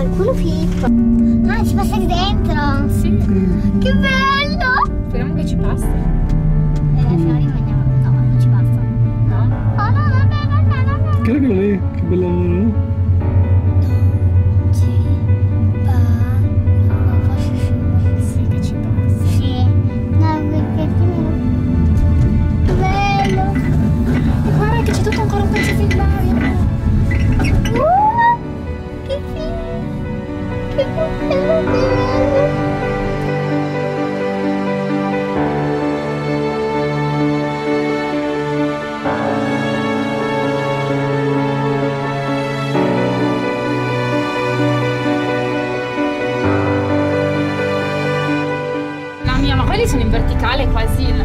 qualcuno fitto. Ah, ci passa dentro. Sì. Che bello. Speriamo che ci passi. Fiori mangiamo. No, non ci passa. No? Oh no, vabbè, vabbè, vabbè. Che bello lì, che bello, no? Sono in verticale quasi in...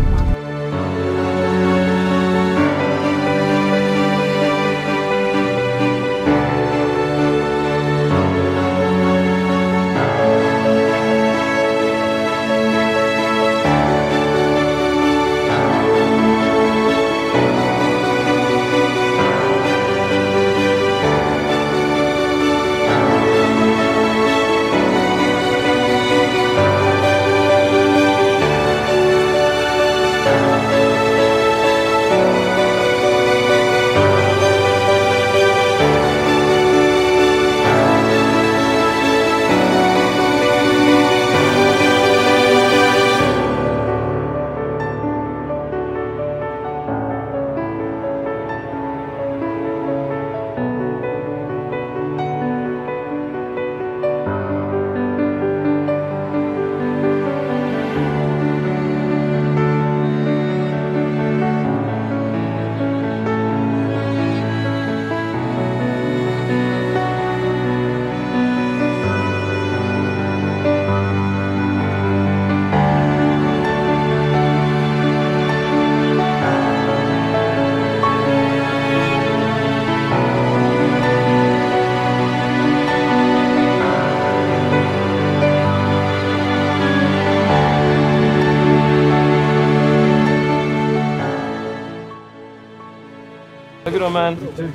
Good man. Okay.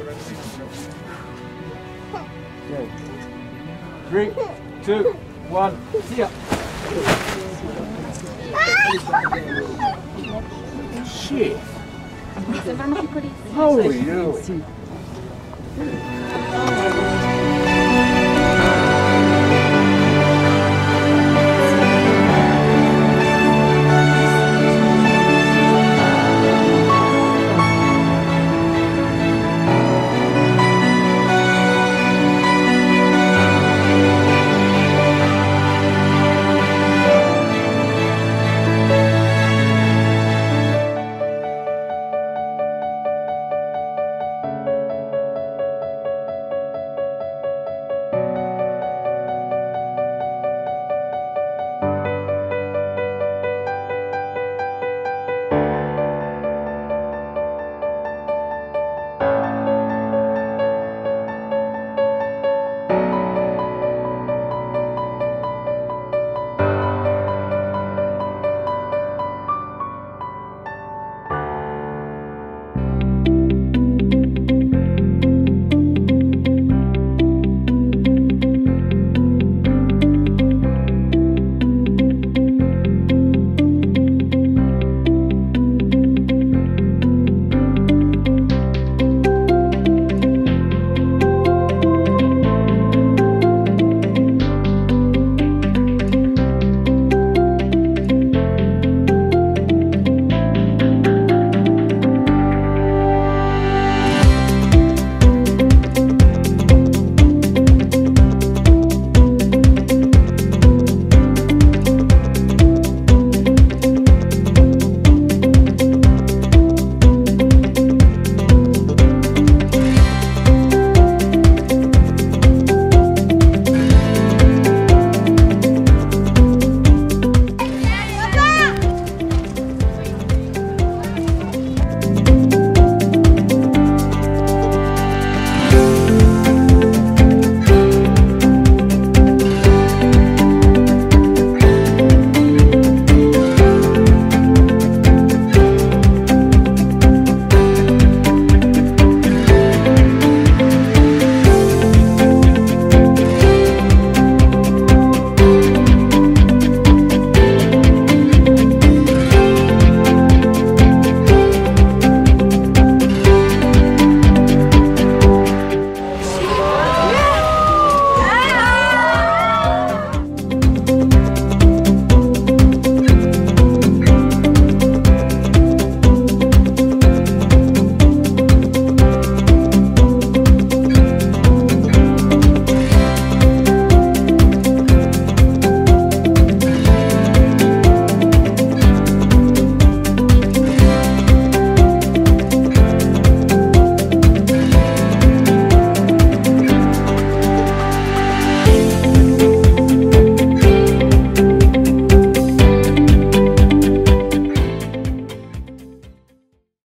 3, 2, 1, see ya. Shit. How are you?